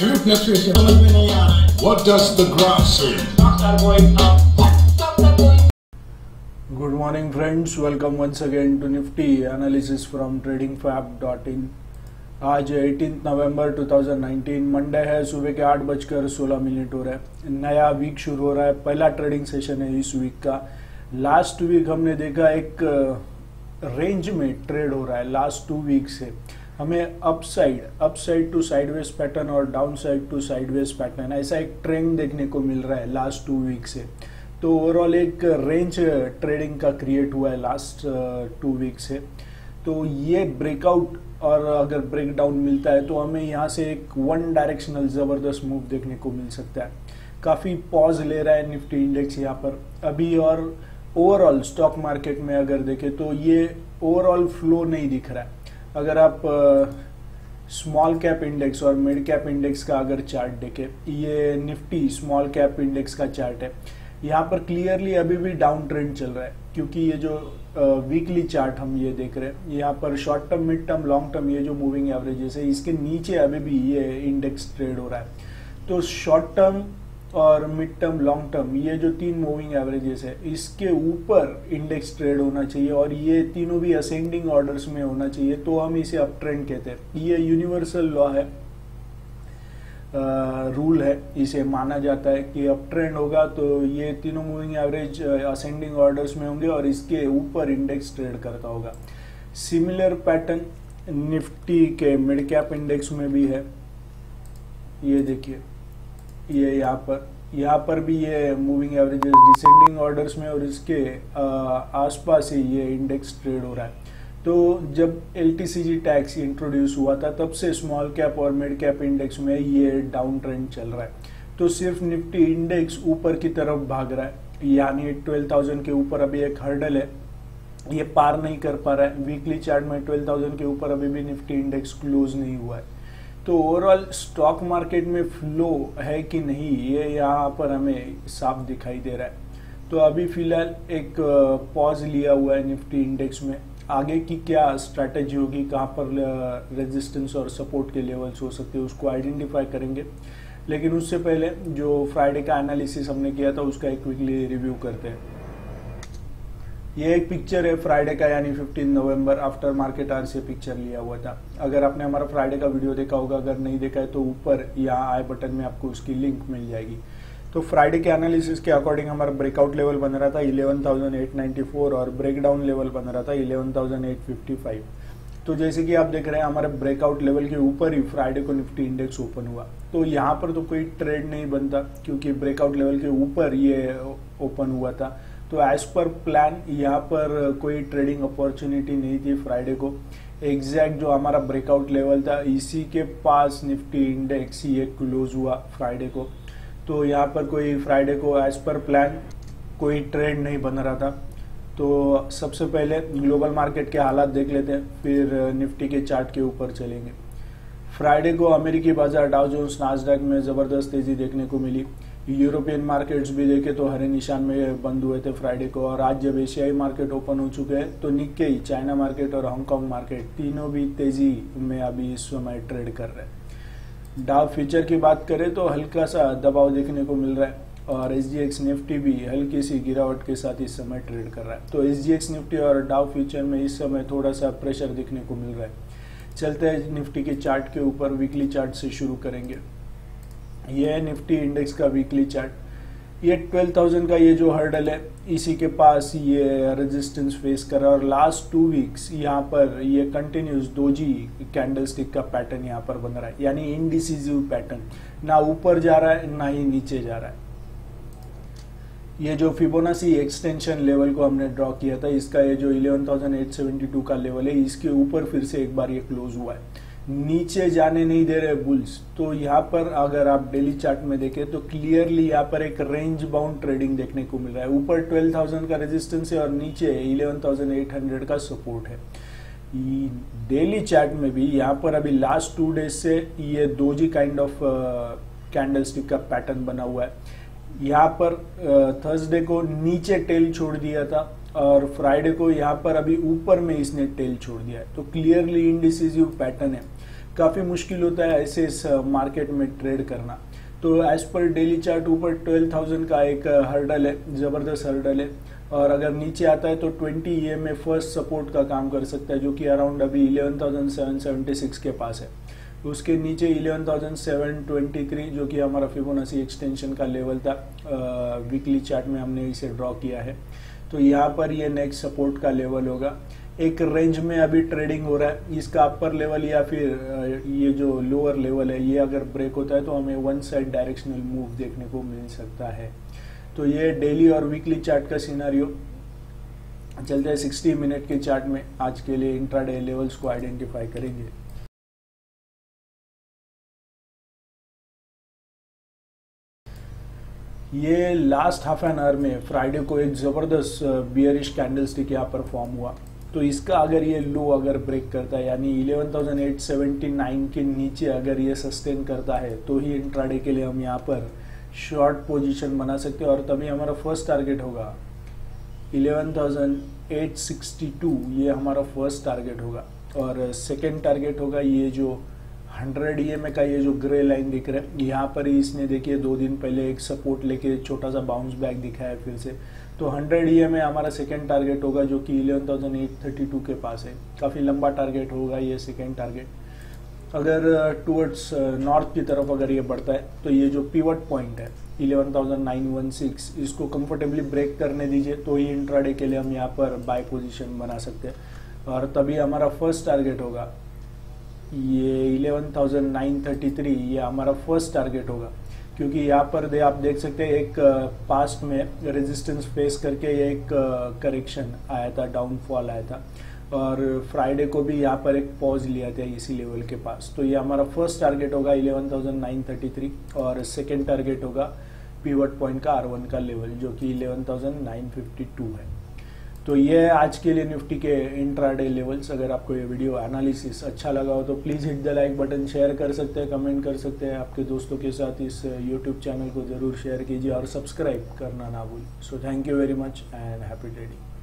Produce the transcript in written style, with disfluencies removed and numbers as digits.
समझ में नहीं आ रहा है। What does the graph say? Good morning friends, welcome once again to Nifty analysis from TradingFab.in. आज 18 नवंबर 2019 मंडे है, सुबह के 8:16 हो रहा है। नया वीक शुरू हो रहा है, पहला ट्रेडिंग सेशन है इस वीक का। लास्ट वीक हमने देखा एक रेंज में ट्रेड हो रहा है। लास्ट 2 वीक से हमें अपसाइड टू साइडवेज पैटर्न और डाउनसाइड टू साइडवेज पैटर्न ऐसा एक ट्रेंड देखने को मिल रहा है लास्ट 2 वीक से। तो ओवरऑल एक रेंज ट्रेडिंग का क्रिएट हुआ है लास्ट 2 वीक से। तो ये ब्रेकआउट और अगर ब्रेकडाउन मिलता है तो हमें यहाँ से एक वन डायरेक्शनल ज़बरदस्त मूव देखने को मिल सकता है। काफ़ी पॉज ले रहा है निफ्टी इंडेक्स यहाँ पर अभी। और ओवरऑल स्टॉक मार्केट में अगर देखें तो ये ओवरऑल फ्लो नहीं दिख रहा है। अगर आप स्मॉल कैप इंडेक्स और मिड कैप इंडेक्स का अगर चार्ट देखें, ये निफ्टी स्मॉल कैप इंडेक्स का चार्ट है, यहाँ पर क्लियरली अभी भी डाउन ट्रेंड चल रहा है। क्योंकि ये जो वीकली चार्ट हम ये देख रहे हैं, यहाँ पर short term, mid term, long term, ये जो मूविंग एवरेजेस है इसके नीचे अभी भी ये इंडेक्स ट्रेड हो रहा है। तो शॉर्ट टर्म और मिड टर्म, लॉन्ग टर्म, ये जो 3 मूविंग एवरेजेस है इसके ऊपर इंडेक्स ट्रेड होना चाहिए और ये तीनों भी असेंडिंग ऑर्डर्स में होना चाहिए। तो हम इसे अप ट्रेंड कहते हैं। ये यूनिवर्सल लॉ है, रूल है, इसे माना जाता है कि अप ट्रेंड होगा तो ये तीनों मूविंग एवरेज असेंडिंग ऑर्डर्स में होंगे और इसके ऊपर इंडेक्स ट्रेड करता होगा। सिमिलर पैटर्न निफ्टी के मिड कैप इंडेक्स में भी है। ये देखिए, ये यहाँ पर भी ये मूविंग एवरेजेस डिसेंडिंग ऑर्डर्स में और इसके आसपास ही ये इंडेक्स ट्रेड हो रहा है। तो जब LTCG टैक्स इंट्रोड्यूस हुआ था तब से स्मॉल कैप और मिड कैप इंडेक्स में ये डाउन ट्रेंड चल रहा है। तो सिर्फ निफ्टी इंडेक्स ऊपर की तरफ भाग रहा है, यानी 12,000 के ऊपर अभी एक हर्डल है, ये पार नहीं कर पा रहा है। वीकली चार्ट में 12,000 के ऊपर अभी भी निफ्टी इंडेक्स क्लोज नहीं हुआ है। तो ओवरऑल स्टॉक मार्केट में फ्लो है कि नहीं, ये यहाँ पर हमें साफ दिखाई दे रहा है। तो अभी फिलहाल एक पॉज लिया हुआ है निफ्टी इंडेक्स में। आगे की क्या स्ट्रैटेजी होगी, कहाँ पर रेजिस्टेंस और सपोर्ट के लेवल्स हो सकते हैं, उसको आइडेंटिफाई करेंगे। लेकिन उससे पहले जो फ्राइडे का एनालिसिस हमने किया था उसका एक क्विकली रिव्यू करते हैं। ये एक पिक्चर है फ्राइडे का, यानी 15 नवंबर आफ्टर मार्केट आवर से पिक्चर लिया हुआ था। अगर आपने हमारा फ्राइडे का वीडियो देखा होगा, अगर नहीं देखा है तो ऊपर यहाँ आई बटन में आपको उसकी लिंक मिल जाएगी। तो फ्राइडे के एनालिसिस के अकॉर्डिंग हमारा ब्रेकआउट लेवल बन रहा था 11,894 और ब्रेकडाउन लेवल बन रहा था 11,855। तो जैसे कि आप देख रहे हैं हमारे ब्रेकआउट लेवल के ऊपर ही फ्राइडे को निफ्टी इंडेक्स ओपन हुआ। तो यहाँ पर तो कोई ट्रेड नहीं बनता क्योंकि ब्रेकआउट लेवल के ऊपर ये ओपन हुआ था। तो एज पर प्लान यहाँ पर कोई ट्रेडिंग अपॉर्चुनिटी नहीं थी फ्राइडे को। एग्जैक्ट जो हमारा ब्रेकआउट लेवल था इसी के पास निफ्टी इंडेक्स ये क्लोज हुआ फ्राइडे को। तो यहाँ पर कोई फ्राइडे को एज पर प्लान कोई ट्रेड नहीं बन रहा था। तो सबसे पहले ग्लोबल मार्केट के हालात देख लेते हैं, फिर निफ्टी के चार्ट के ऊपर चलेंगे। फ्राइडे को अमेरिकी बाजार डाउ जोन्स, नास्डैक में ज़बरदस्त तेज़ी देखने को मिली। यूरोपियन मार्केट्स भी देखे तो हरे निशान में बंद हुए थे फ्राइडे को। और आज जब एशियाई मार्केट ओपन हो चुके हैं तो निक्केई, चाइना मार्केट और हांगकांग मार्केट तीनों भी तेजी में अभी इस समय ट्रेड कर रहे हैं। डाउ फ्यूचर की बात करें तो हल्का सा दबाव देखने को मिल रहा है और SGX निफ्टी भी हल्की सी गिरावट के साथ इस समय ट्रेड कर रहा है। तो SGX निफ्टी और डाउ फ्यूचर में इस समय थोड़ा सा प्रेशर देखने को मिल रहा है। चलते हैं निफ्टी के चार्ट के ऊपर, वीकली चार्ट से शुरू करेंगे। यह है निफ्टी इंडेक्स का वीकली चार्ट। ये 12,000 का ये जो हर्डल है इसी के पास ये रेजिस्टेंस फेस कर रहा है और लास्ट 2 वीक्स यहाँ पर ये कंटिन्यूस डोजी कैंडलस्टिक का पैटर्न यहाँ पर बन रहा है, यानी इंडिसिसिव पैटर्न, ना ऊपर जा रहा है ना ही नीचे जा रहा है। ये जो फिबोनाची एक्सटेंशन लेवल को हमने ड्रॉ किया था इसका ये जो 11,872 का लेवल है इसके ऊपर फिर से एक बार ये क्लोज हुआ है, नीचे जाने नहीं दे रहे बुल्स। तो यहाँ पर अगर आप डेली चार्ट में देखें तो क्लियरली यहाँ पर एक रेंज बाउंड ट्रेडिंग देखने को मिल रहा है। ऊपर 12,000 का रेजिस्टेंस है और नीचे 11,800 का सपोर्ट है। डेली चार्ट में भी यहाँ पर अभी लास्ट 2 डेज से ये डोजी काइंड ऑफ कैंडलस्टिक का पैटर्न बना हुआ है। यहाँ पर थर्सडे को नीचे टेल छोड़ दिया था और फ्राइडे को यहाँ पर अभी ऊपर में इसने टेल छोड़ दिया है। तो क्लियरली इंडिसिसिव पैटर्न है। काफ़ी मुश्किल होता है ऐसे इस मार्केट में ट्रेड करना। तो एज पर डेली चार्ट ऊपर 12,000 का एक हर्डल है, ज़बरदस्त हर्डल है, और अगर नीचे आता है तो 20 ये में फर्स्ट सपोर्ट का काम कर सकता है, जो कि अराउंड अभी 11,776 के पास है। उसके नीचे 11,723 जो कि हमारा फिबोनाची एक्सटेंशन का लेवल था, वीकली चार्ट में हमने इसे ड्रॉ किया है। तो यहाँ पर ये नेक्स्ट सपोर्ट का लेवल होगा। एक रेंज में अभी ट्रेडिंग हो रहा है, इसका अपर लेवल या फिर ये जो लोअर लेवल है ये अगर ब्रेक होता है तो हमें वन साइड डायरेक्शनल मूव देखने को मिल सकता है। तो ये डेली और वीकली चार्ट का सिनेरियो। चलते हैं 60 मिनट के चार्ट में, आज के लिए इंट्राडे लेवल्स को आइडेंटिफाई करेंगे। ये लास्ट हाफ एन आवर में फ्राइडे को एक ज़बरदस्त बियरिश कैंडलस्टिक यहाँ पर फॉर्म हुआ। तो इसका अगर ये लो अगर ब्रेक करता है, यानी 11,879 के नीचे अगर ये सस्टेन करता है, तो ही इंट्राडे के लिए हम यहाँ पर शॉर्ट पोजीशन बना सकते हैं। और तभी हमारा फर्स्ट टारगेट होगा 11,862, ये हमारा फर्स्ट टारगेट होगा। और सेकेंड टारगेट होगा ये जो 100 EMA का ये जो ग्रे लाइन दिख रहा है, यहाँ पर ही इसने देखिए 2 दिन पहले एक सपोर्ट लेके छोटा सा बाउंस बैक दिखाया फिर से। तो 100 EMA हमारा सेकेंड टारगेट होगा, जो कि 11,832 के पास है। काफ़ी लंबा टारगेट होगा ये सेकेंड टारगेट। अगर टुवर्ड्स नॉर्थ की तरफ अगर ये बढ़ता है तो ये जो पिवट पॉइंट है 11,916 इसको कम्फर्टेबली ब्रेक करने दीजिए, तो ही इंट्राडे के लिए हम यहाँ पर बाय पोजिशन बना सकते हैं। और तभी हमारा फर्स्ट टारगेट होगा ये 11,933, ये हमारा फर्स्ट टारगेट होगा, क्योंकि यहाँ पर आप देख सकते हैं एक पास्ट में रेजिस्टेंस फेस करके ये एक करेक्शन आया था, डाउनफॉल आया था, और फ्राइडे को भी यहाँ पर एक पॉज लिया था इसी लेवल के पास। तो ये हमारा फर्स्ट टारगेट होगा 11,933 और सेकेंड टारगेट होगा पिवट पॉइंट का R1 का लेवल, जो कि 11,952 है। तो ये आज के लिए निफ्टी के इंट्राडे लेवल्स। अगर आपको ये वीडियो एनालिसिस अच्छा लगा हो तो please hit the like button, share कर सकते हैं, कमेंट कर सकते हैं। आपके दोस्तों के साथ इस YouTube चैनल को ज़रूर शेयर कीजिए और सब्सक्राइब करना ना भूलें। So thank you very much and happy trading.